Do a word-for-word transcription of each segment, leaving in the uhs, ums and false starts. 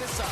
this up.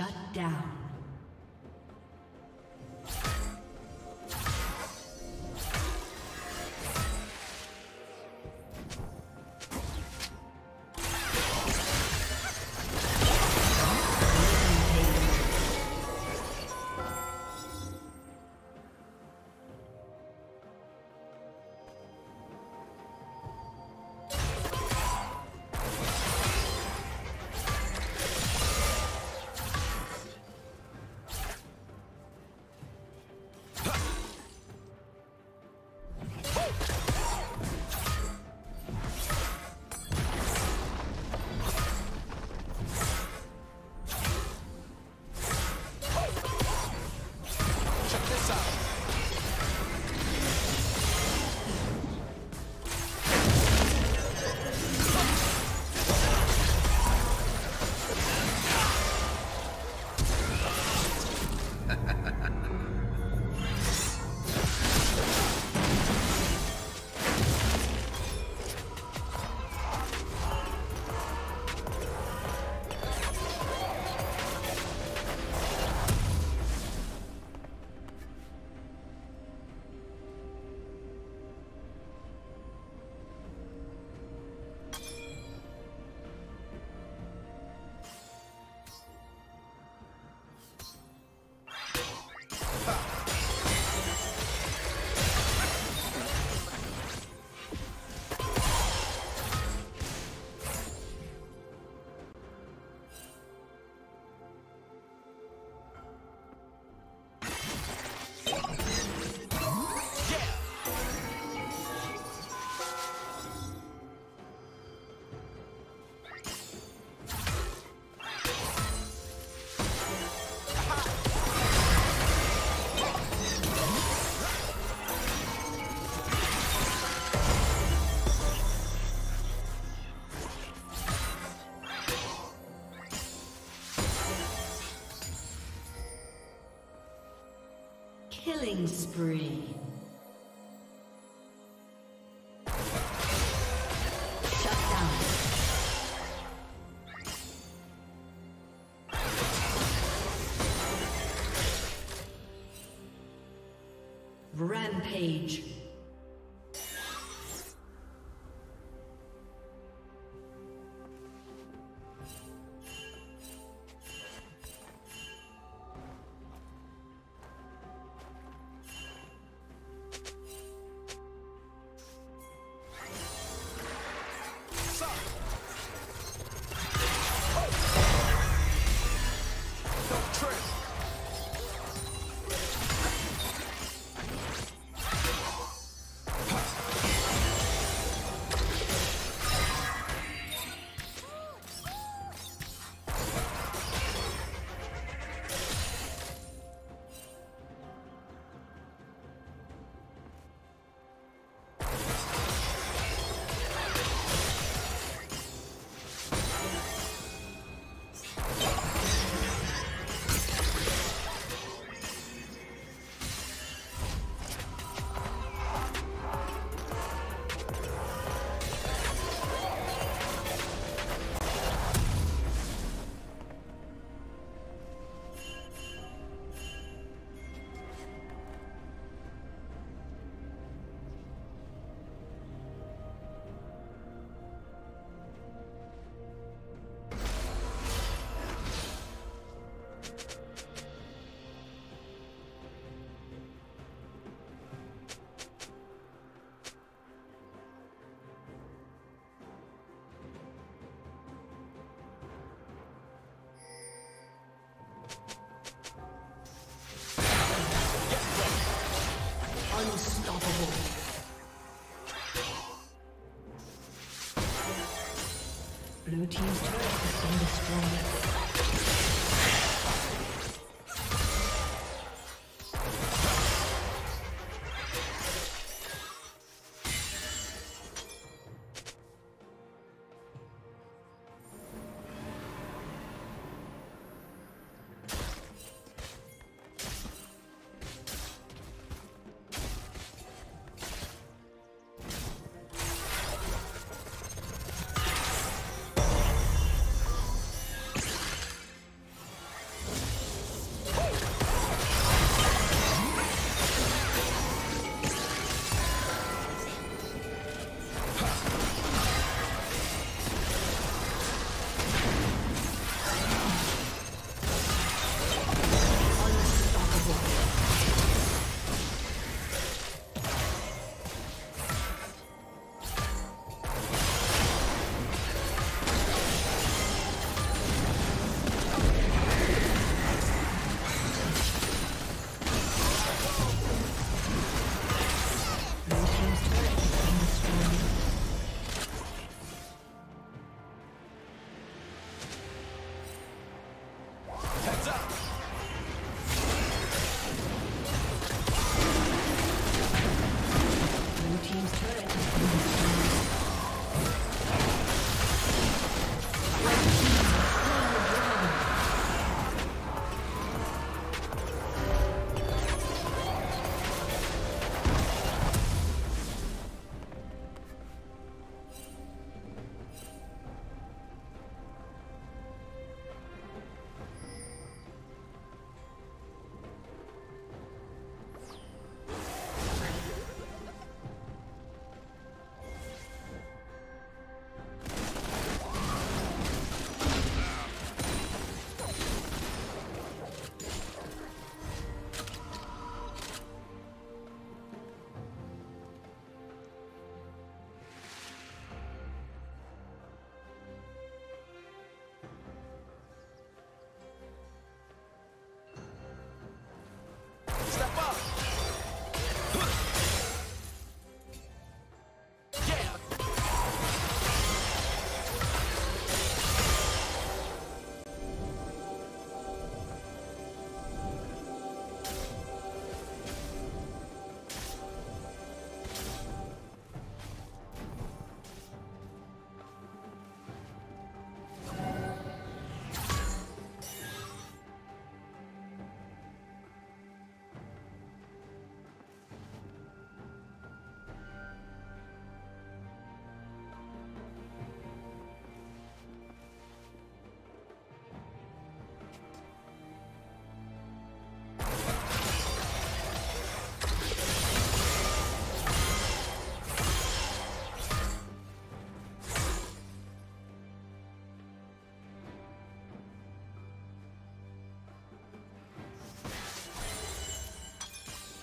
Shut down. Killing spree. Blue team's turret has been destroyed.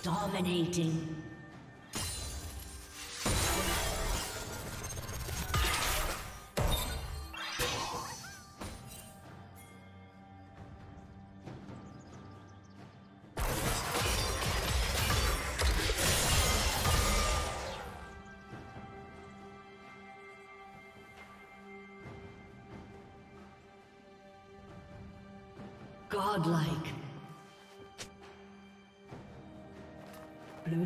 Dominating. Godlike. Blue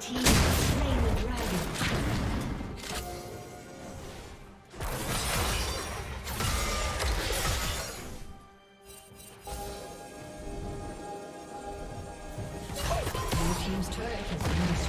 team has slain the dragon. Has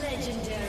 Legendary.